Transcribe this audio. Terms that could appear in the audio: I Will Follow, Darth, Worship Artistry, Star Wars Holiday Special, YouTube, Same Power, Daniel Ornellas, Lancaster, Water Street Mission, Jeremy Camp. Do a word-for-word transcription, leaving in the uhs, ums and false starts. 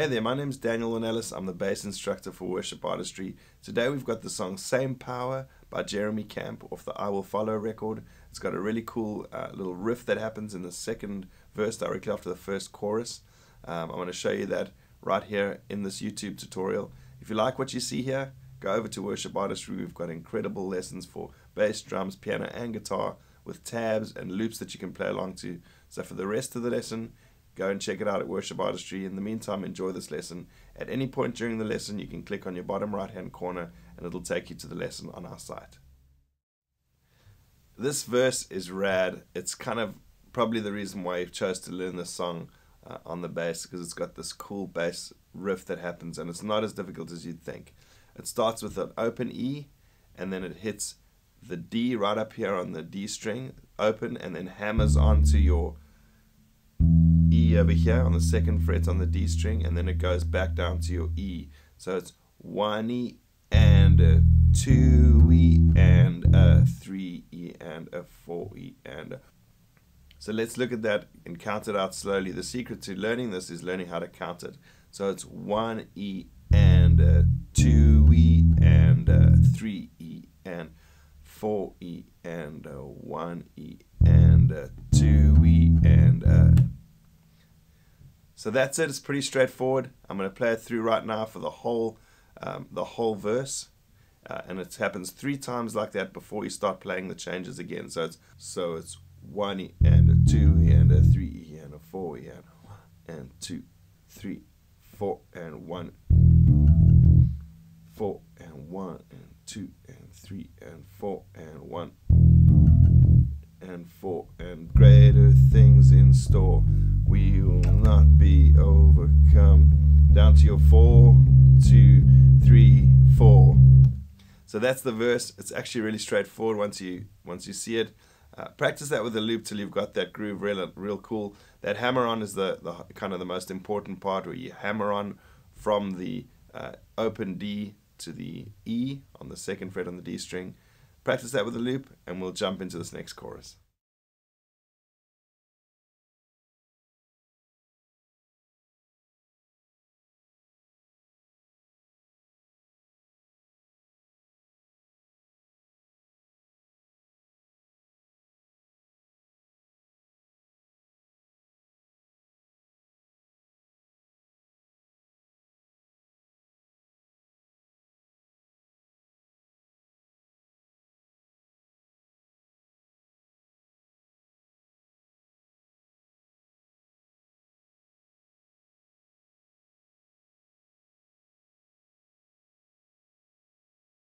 Hey there, my name's Daniel Ornellas. I'm the bass instructor for Worship Artistry. Today we've got the song Same Power by Jeremy Camp off the I Will Follow record. It's got a really cool uh, little riff that happens in the second verse directly after the first chorus. Um, I'm going to show you that right here in this YouTube tutorial. If you like what you see here, go over to Worship Artistry. We've got incredible lessons for bass, drums, piano and guitar with tabs and loops that you can play along to. So for the rest of the lesson, go and check it out at Worship Artistry. In the meantime, enjoy this lesson. At any point during the lesson, you can click on your bottom right-hand corner and it'll take you to the lesson on our site. This verse is rad. It's kind of probably the reason why I chose to learn this song uh, on the bass, because it's got this cool bass riff that happens and it's not as difficult as you'd think. It starts with an open E and then it hits the D right up here on the D string, open, and then hammers onto your E over here on the second fret on the D string, and then it goes back down to your E. So it's one E and a two E and a three E and a four E and a. So let's look at that and count it out slowly. The secret to learning this is learning how to count it. So it's one E and a two E and a three E and four E and a one E and a two E and a. So that's it. It's pretty straightforward. I'm going to play it through right now for the whole, um, the whole verse, uh, and it happens three times like that before you start playing the changes again. So it's so it's one E and a two E and a three E and a four E and a one and two, three, four and one, four and one and two and three and four and one and four and greater things in store. We will not be overcome. Down to your four, two, three, four. So that's the verse. It's actually really straightforward once you once you see it. Uh, practice that with a loop till you've got that groove real real cool. That hammer on is the, the kind of the most important part, where you hammer on from the uh, open D to the E on the second fret on the D string. Practice that with a loop, and we'll jump into this next chorus.